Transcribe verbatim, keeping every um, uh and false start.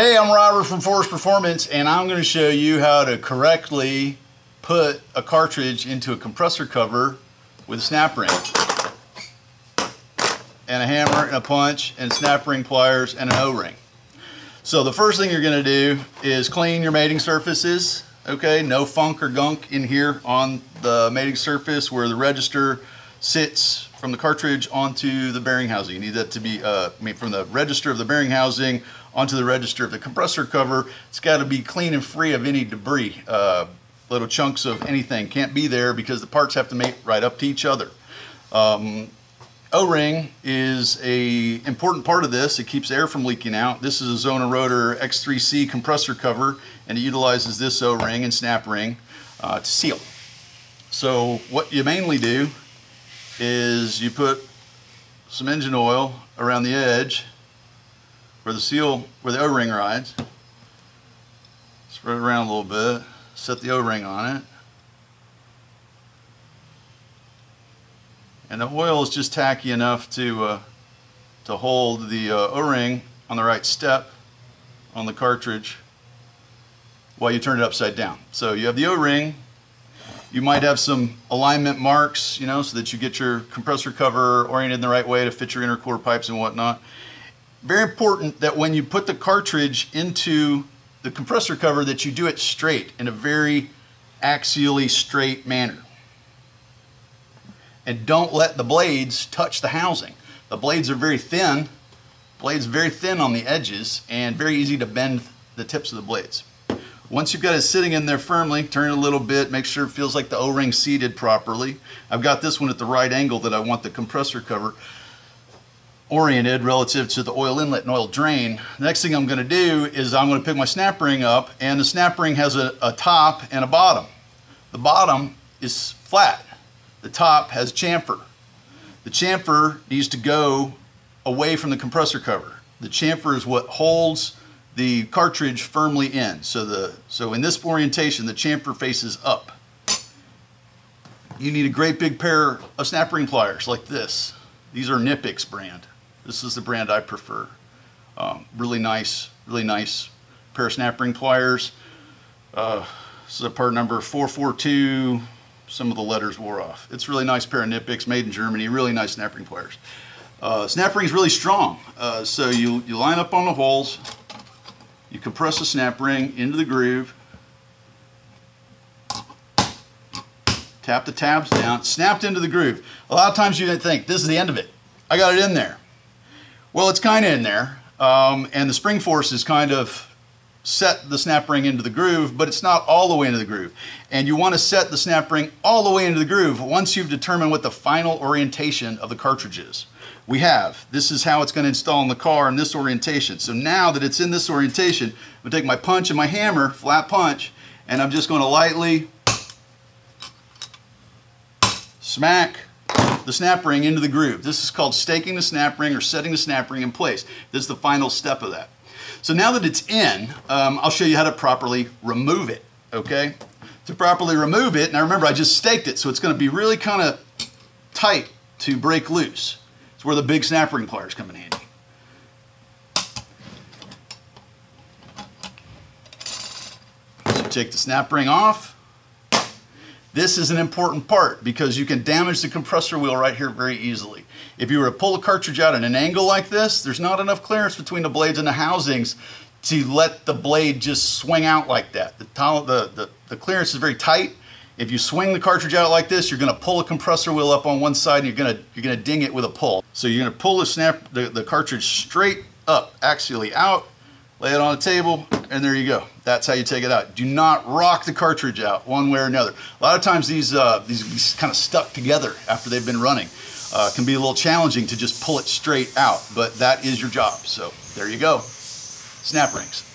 Hey, I'm Robert from Forced Performance, and I'm going to show you how to correctly put a cartridge into a compressor cover with a snap ring and a hammer and a punch and snap ring pliers and an O-ring. So the first thing you're going to do is clean your mating surfaces. Okay, no funk or gunk in here on the mating surface where the register sits from the cartridge onto the bearing housing. You need that to be, uh, I mean, from the register of the bearing housing onto the register of the compressor cover. It's got to be clean and free of any debris, uh, little chunks of anything. Can't be there because the parts have to mate right up to each other. Um, O-ring is a important part of this. It keeps air from leaking out. This is a Zona Rotor X three C compressor cover, and it utilizes this O-ring and snap ring uh, to seal. So what you mainly do is you put some engine oil around the edge where the seal, where the O-ring rides. Spread it around a little bit, set the O-ring on it. And the oil is just tacky enough to, uh, to hold the uh, O-ring on the right step on the cartridge while you turn it upside down. So you have the O-ring. You might have some alignment marks, you know, so that you get your compressor cover oriented the right way to fit your inner core pipes and whatnot. Very important that when you put the cartridge into the compressor cover that you do it straight, in a very axially straight manner. And don't let the blades touch the housing. The blades are very thin, blades very thin on the edges, and very easy to bend the tips of the blades. Once you've got it sitting in there firmly, turn it a little bit, make sure it feels like the O-ring seated properly. I've got this one at the right angle that I want the compressor cover oriented relative to the oil inlet and oil drain. The next thing I'm going to do is I'm going to pick my snap ring up, and the snap ring has a, a top and a bottom. The bottom is flat. The top has chamfer. The chamfer needs to go away from the compressor cover. The chamfer is what holds the cartridge firmly in. So the so in this orientation, the chamfer faces up. You need a great big pair of snap ring pliers like this. These are Knipex brand. This is the brand I prefer. Um, really nice, really nice pair of snap ring pliers. Uh, this is a part number four four two. Some of the letters wore off. It's a really nice pair of Knipex, made in Germany. Really nice snap ring pliers. Uh, snap ring's really strong. Uh, so you you line up on the holes. You compress the snap ring into the groove, tap the tabs down, snapped into the groove. A lot of times you think, this is the end of it. I got it in there. Well, it's kind of in there, um, and the spring force is kind of set the snap ring into the groove, but it's not all the way into the groove. And you want to set the snap ring all the way into the groove once you've determined what the final orientation of the cartridge is. We have. This is how it's going to install in the car in this orientation. So now that it's in this orientation, I'm going to take my punch and my hammer, flat punch, and I'm just going to lightly smack the snap ring into the groove. This is called staking the snap ring or setting the snap ring in place. This is the final step of that. So now that it's in, um, I'll show you how to properly remove it, okay? To properly remove it, now remember I just staked it, so it's going to be really kind of tight to break loose. It's where the big snap ring pliers come in handy. So take the snap ring off. This is an important part because you can damage the compressor wheel right here very easily. If you were to pull a cartridge out at an angle like this, there's not enough clearance between the blades and the housings to let the blade just swing out like that. The, the, the, the clearance is very tight. If you swing the cartridge out like this, you're going to pull a compressor wheel up on one side, and you're going to you're going to ding it with a pull. So you're going to pull the snap the, the cartridge straight up, axially out, lay it on a table, and there you go. That's how you take it out. Do not rock the cartridge out one way or another. A lot of times these uh, these kind of stuck together after they've been running. Uh, can be a little challenging to just pull it straight out, but that is your job. So there you go. Snap rings.